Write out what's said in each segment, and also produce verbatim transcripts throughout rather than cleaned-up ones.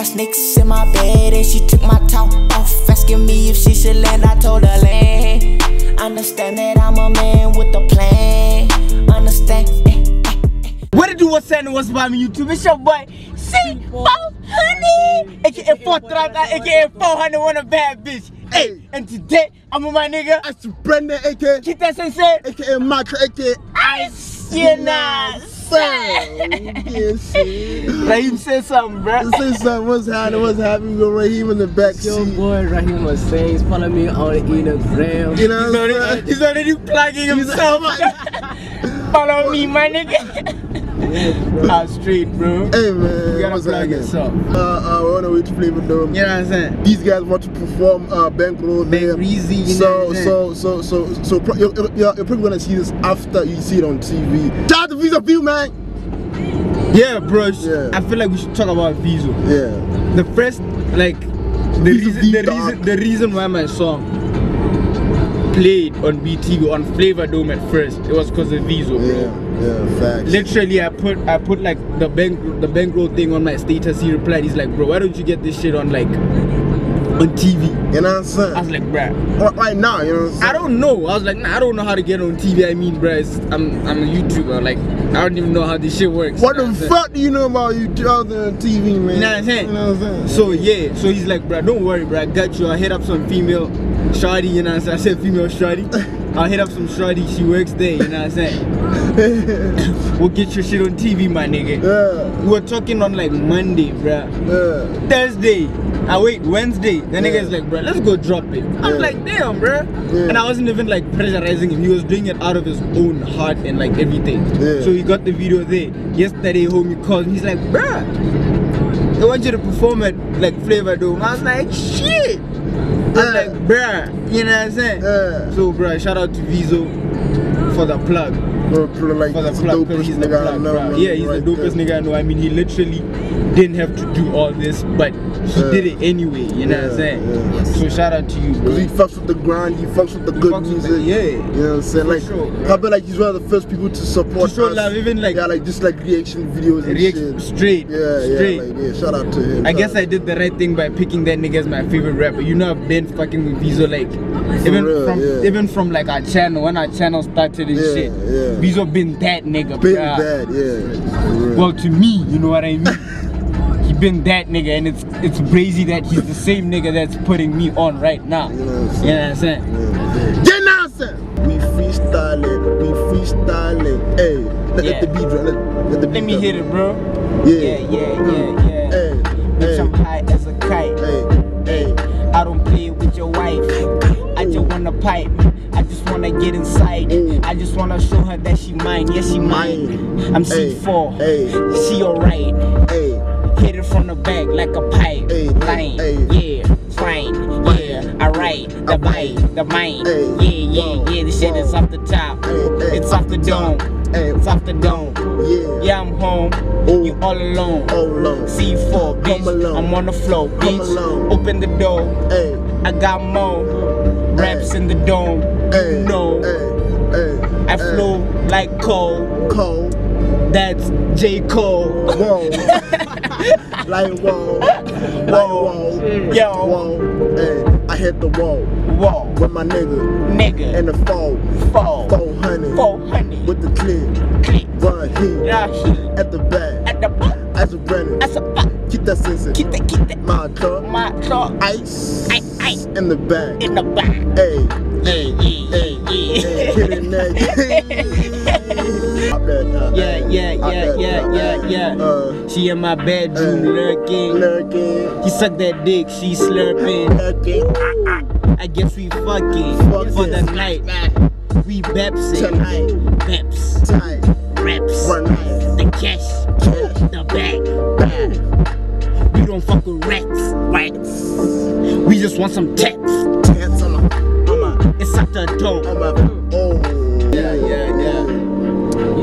have snakes in my bed, and she took my top off, asking me if she should land. I told her land. Understand that I'm a man with a plan. Understand. What it do? What's happening? What's about me? YouTube, it's your boy C four hundred, aka four thrapta, aka four hundred, one a bad bitch. Hey, and today I'm with my nigga. I surrender, aka Kite sensei, aka Micra, aka Ice. You know. Raheem said something, bro. Say something. What's happening? What's happening with Raheem in the back? Yo, boy, Raheem was saying, follow me on Instagram. You know, he's already, he's already plugging himself. Follow me, my nigga. Out straight, bro. Hey, man. We gotta plug this up. Uh, uh, we're on the way to Flavadome. You know what I'm saying? These guys want to perform uh, Bankroll there. Breezy, so, so, so, so, so, so, you're, you're, you're probably gonna see this after you see it on T V. Shout out to Vizo View, man. Yeah, bro. Yeah. I feel like we should talk about Vizo. Yeah. The first, like, the Vizo reason, the dark. reason, the reason why my song played on B T on Flavadome at first, it was because of Vizo, bro. Yeah, yeah, facts. Literally, I put, I put like the bank, the bankroll thing on my status. He replied, he's like, bro, why don't you get this shit on like, on T V? You know what I'm saying? I was like, bruh. Right now, you know what I'm saying? I don't know. I was like, nah, I don't know how to get on T V. I mean, bruh, it's, I'm, I'm a YouTuber. Like, I don't even know how this shit works. What the fuck do you know about YouTube on T V, man? You know what I'm saying? You know what I'm saying? So yeah, so he's like, bruh, don't worry, bruh, I got you. I hit up some female shawty, you know what I'm saying? I said female shawty. I'll hit up some shawty, she works there, you know what I'm saying? We'll get your shit on T V, my nigga. Yeah. We were talking on like Monday, bruh. Yeah. Thursday. I wait, Wednesday. The yeah. nigga's like, bruh, let's go drop it. I'm yeah. like, damn, bruh. Yeah. And I wasn't even like pressurizing him. He was doing it out of his own heart and like everything. Yeah. So he got the video there. Yesterday, homie called and he's like, bruh, I want you to perform at like Flavadome. I was like, shit. I'm uh, like, bruh, you know what I'm saying? Uh, so, bruh, shout out to Vizo for the plug. Bro, bro, like, for the plug, because he's the plug, bruh. Yeah, he's right the dopest there. Nigga I know. I mean, he literally didn't have to do all this, but he uh, did it anyway, you know yeah, what I'm saying? Yeah. So, shout out to you, bro. Because he fucks with the grind, he fucks with the he good music. The, yeah. You know what I'm saying? For like, sure, I bet like he's one of the first people to support to show us. Love, even like. Yeah, like just like reaction videos and react shit. Straight. Yeah, straight. Yeah, like, yeah, shout out to him. I guess I did the right thing by picking that nigga as my favorite rapper. You know, I've been fucking with Vizo, like, for even real, from yeah. even from like our channel, when our channel started and yeah, shit. Yeah. Vizo been that nigga, been bruh. that, yeah. Well, to me, you know what I mean? He been that nigga, and it's it's crazy that he's the same nigga that's putting me on right now. You know what I'm saying? You know what I'm saying? Yeah. You know what I'm saying? We freestyle it, we freestyle it. Hey, let, yeah. let the beat run. Let, let, the beat let me run. hit it, bro. Yeah, yeah, yeah, yeah. yeah. Hey, bitch, hey. I'm high as a kite. Hey, hey. I don't play with your wife. I just wanna pipe. I just wanna get inside. Ooh. I just wanna show her that she mine. Yes, yeah, she mine. I'm C four. Hey. She alright. Hey. Hit it from the back like a pipe. Line, yeah, fine, yeah, alright. The bite, the mind, yeah, yeah, yeah. This shit is off the top. It's off the dome. It's off the dome. Yeah, I'm home. You all alone. C four, bitch. I'm on the floor, bitch. Open the door. I got more raps in the dome. You know, I flow like coal. Coal. That's J Cole. Like whoa, like whoa, whoa, yo, whoa, hey, I hit the wall, wall, with my nigga, nigga, and the fall, fall, four hundred, four hundred, with the clip, clip, Raheem, Raheem, at the back, at the back, as a brand, as a back, keep that sensei, keep that, keep that, my truck, my truck, ice, ice, ice, in the back, in the back, hey, hey, hey, hey, hit it next. Yeah, yeah, yeah, yeah, yeah, yeah. Uh, she in my bedroom uh, lurking. lurking. He sucked that dick, she slurping. Lurking. I guess we fucking Fuck for the night. We bepsing. Beps. Reps. The cash. cash. The bag. We don't fuck with rats. Rats. We just want some text. It's after the dope. Yeah, yeah, yeah.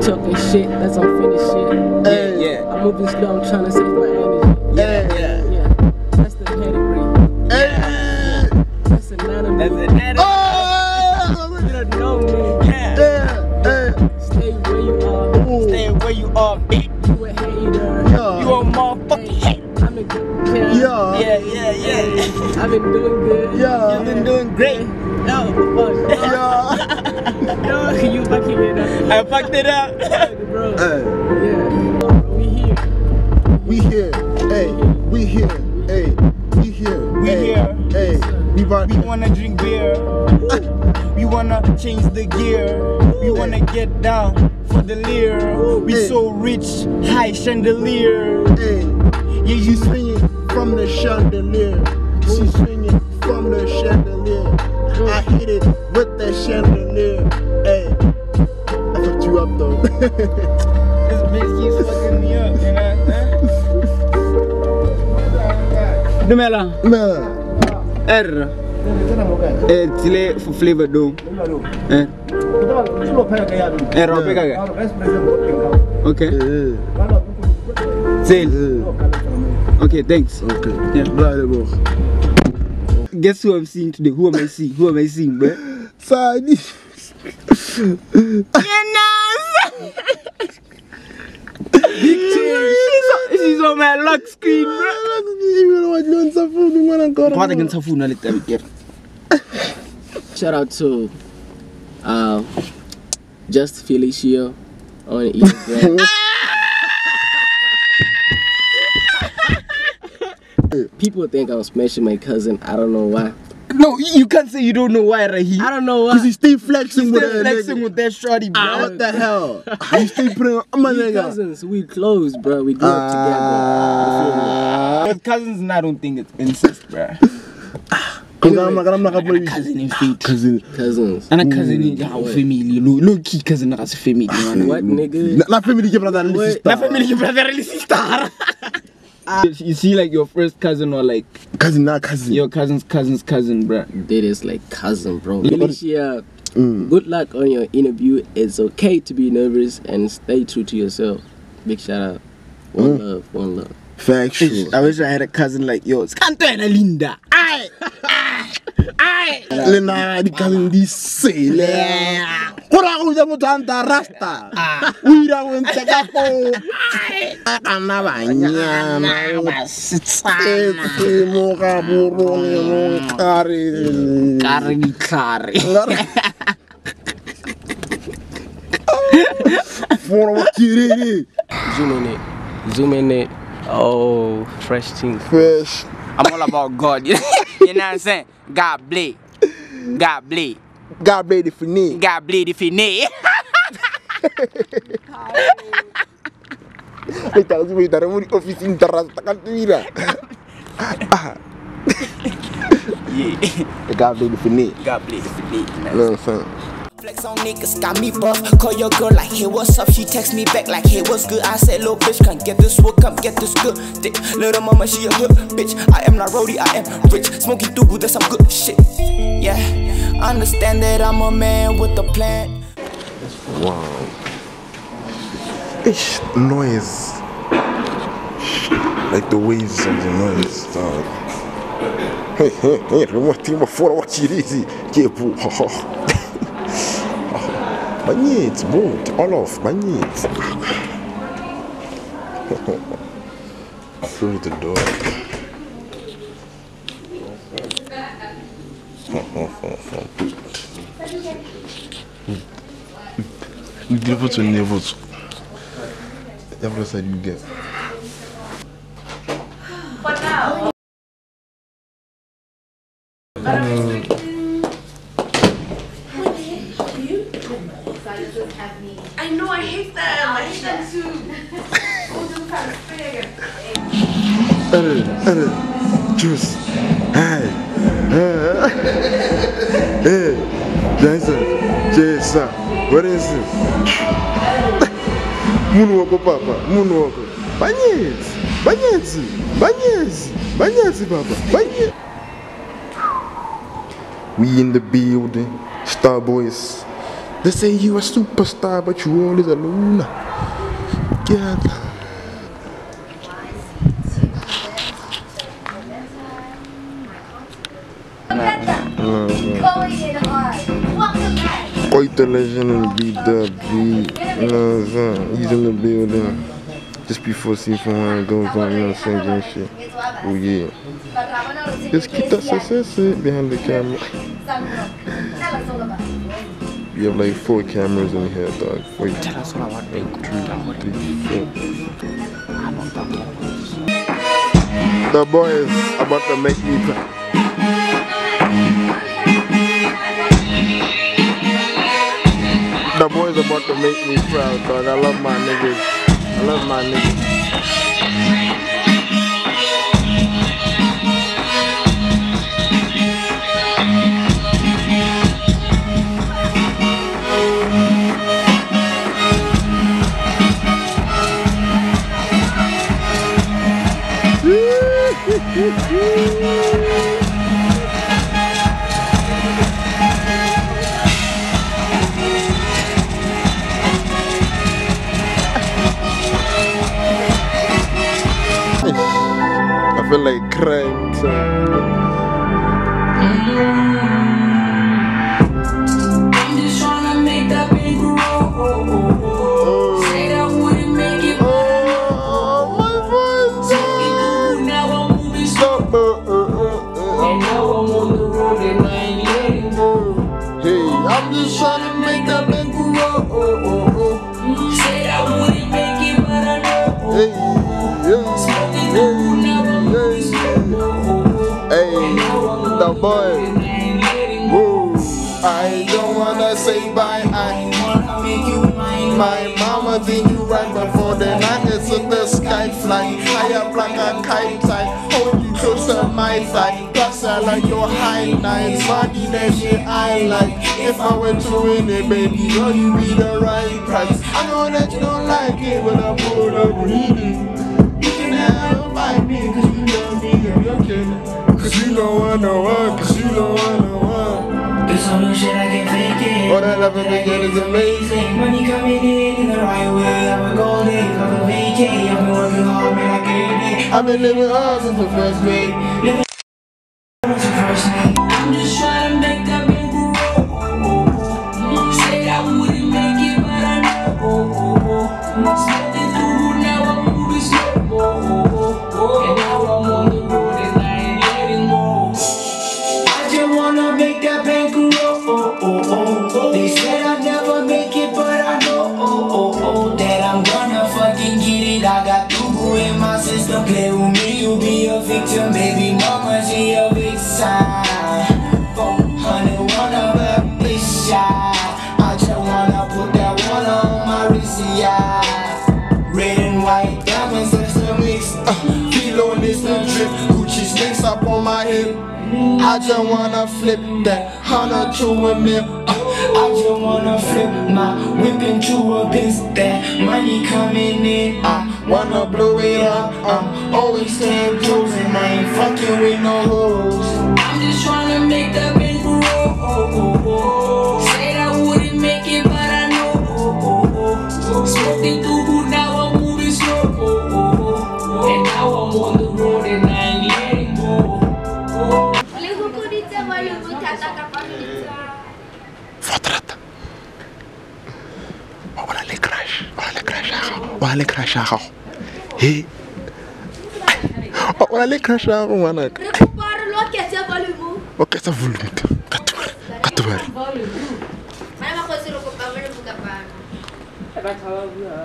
Talking shit, that's unfinished shit. Yeah, yeah. I'm moving slow, I'm trying to save my energy. Yeah, yeah. Yeah. That's the pedigree. Yeah. Yeah. That's anonymous. That's anonymous. Oh! You don't know me. Yeah. Yeah. Yeah. Stay where you are. Ooh. Stay where you are, bitch. You a hater. Yeah. You a motherfucking hater. I'm a good kid. I've been doing good. Yeah, you've been doing great. No, fuck. Yeah. No, you fucking it up. I fucked it up. Bro. Hey. Yeah. We here. We here. Hey. We here. Hey. We here. We here. Hey. We wanna drink beer. We wanna change the gear. We wanna get down for the leer. We so rich, high chandelier. Hey. Yeah, you swinging from the chandelier. She swinging from the chandelier. I hit it with the chandelier. Hey, I fucked you up though. This bitch keeps fucking me up, you know? Dumela. Nah. R. Eh, tile for flavor do. Eh. Eh, rope kaga. Okay. Sale. Okay, thanks. Okay. Yeah. Guess who I'm seeing today? Who am I seeing? Who am I seeing, bro? Sadi. She's on my lock screen, bro. Shout out to uh, Just Felicia on Instagram. People think I was smashing my cousin. I don't know why. No, you can't say you don't know why, Raheem. I don't know why. Because he's still flexing, he's with, still flexing with that shorty, bro. Ah, what the hell? He's still putting on my nigga. Cousins, we close, bro. We grew uh, up together. But cousins, and I don't think it's incest, bro. Anyway, I'm not gonna cousin in feet. Cousins. Cousins. And a cousin in our family. No key cousin as family. What, nigga? La family give brother and sister. La family brother and sister. You see, like your first cousin or like cousin, not cousin. Your cousin's cousin's cousin, bro. That is like cousin, bro. Milicia, mm. good luck on your interview. It's okay to be nervous and stay true to yourself. Big shout out. One mm. love, one love. Factual. I wish I had a cousin like yours. Canto and Linda. Aye, aye, aye. Lena, the cousin this sailor. Rasta. We don't take a phone. Zoom in it. Zoom in it. Oh, fresh things. Fresh. I'm all about God. You know what I'm saying? God bless. God bless. God bless the finesse. God bless the finesse. I tell you, that I'm in the office in Tarasta. Can't do that. God bless the finesse. God bless the finesse. You know what I'm saying? Flex on niggas, got me buff. Call your girl like, hey, what's up? She text me back like, hey, what's good? I said, little bitch, can't get this work, come get this good. Dick, little mama, she a good bitch. I am not roadie, I am rich. Smoking too good, that's some good shit. Yeah, understand that I'm a man with a plan. Wow. Ish, noise. Like the waves of the noise. Uh, hey, hey, hey, remote team before I watch it easy. Yeah, boo, ha ha. Banyet, boat, all off, banyet. Through the door. We deliver to neighbors. Every side you get. For now. Um, I know, I hate them. I hate them too. Oh, juice. Hi. Hey, Jason. Jason. What is it? Moonwalker, Papa. Moonwalker. Banyet. Banyet. Banyet. Banyet, Papa. Banyet. We in the building. Star Boys. They say you a superstar, but you always a Lula. Yeah. Quite the legend and beat the beat. He's in the building. Just before C four hundred goes on, you know what I'm saying, shit. Oh yeah. Just keep that success behind the camera. We have like four cameras in here, dog. Wait. Tell us what I want. Two, three, four. The boy is about to make me cry. The boys about to make me proud, dog. I love my niggas. I love my niggas. I feel like crying, so. I'm just trying to make that bankroll. Oh, say that wouldn't make it. Oh, my voice. Talking now I'm moving slow. And now I'm on the road in ninety-eight. Oh, hey, I'm just trying to make that bankroll. Oh, say that wouldn't make it, but I know. Hey, yeah, yeah. The boy, woo. I don't wanna say bye. I wanna make you mine. My mama think you right, but for the night it's in the sky fly. Higher black and kite tight. Hold you close on my side. Plus I like your highlights. Body that shit I like. If I were to win it, baby, girl, you be the right price. I know that you don't like it, but I pull up reading. You can have my me, cause you know me, you're kidding. Cause you know what I want, cause you know what I want. There's so much shit I can fake it. All that love and get is amazing. Money coming in in the right way. I'm a golden, I'm a vacay. I've been working hard, man, I can't be. I've been living hard since the first grade. Living hard since the first grade. I'm just trying to make that bankroll. Say I wouldn't make it, but I know. Stepping through, now I'm moving slow. And now I'm on the road. They said I'd never make it, but I know oh, oh, oh, that I'm gonna fucking get it. I got Google in my system. Play with me, you'll be a victim. Baby mama, she a big sign. four hundred wanna rap this shot. I just wanna put that one on my wrist, yeah. Red and white diamonds, that's a mix. uh, Feel on this new drip. Gucci snakes up on my hip. I just wanna flip that hundred to a mil. I just wanna flip my whip into a piss. That money coming in, I wanna blow it up. I'm always staying close and I ain't fucking with no hoes. I'm just tryna make that bankroll. Said I wouldn't make it, but I know. Smoking through, now I'm moving slow. And now I'm on the road and I ain't letting go. four thrapta. Wala le crash, wala le crash ako, wala le crash ako. Hey, wala le crash ako manak. Recupero lo que se volume. O que se volume? Katumar, katumar. Mana ma kosi lo kupama lo buka pana. Eba thawa buya.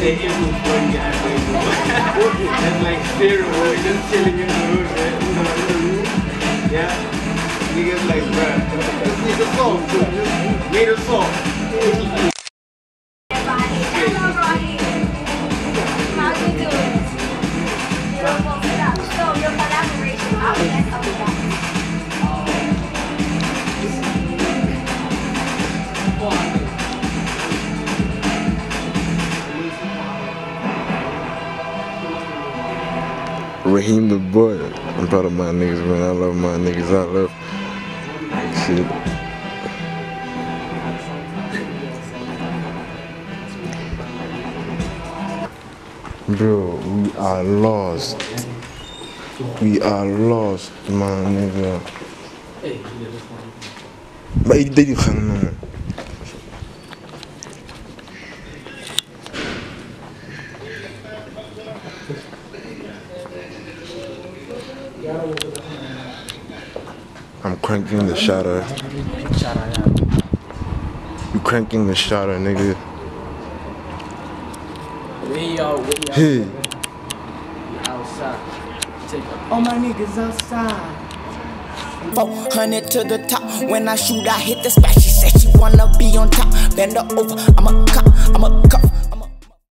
They give you going behind people. That's like zero, we're just chilling in the road, right? You know what I mean? Yeah? Niggas like, bruh, just make a song, dude. Just made a song. Everybody, hello Raheem. How's it doing? You don't want to stop, so you're gonna Raheem the boy. I'm proud of my niggas, man. I love my niggas. I love shit. Bro, we are lost. We are lost, my nigga. But it did you know. I'm cranking the shutter. You cranking the shutter, nigga. We are, we are. Hey. Outside. All my niggas outside. four hundred to the top. When I shoot, I hit the spot. She said she wanna be on top. Bend her over. I'm a cop. I'm a cop.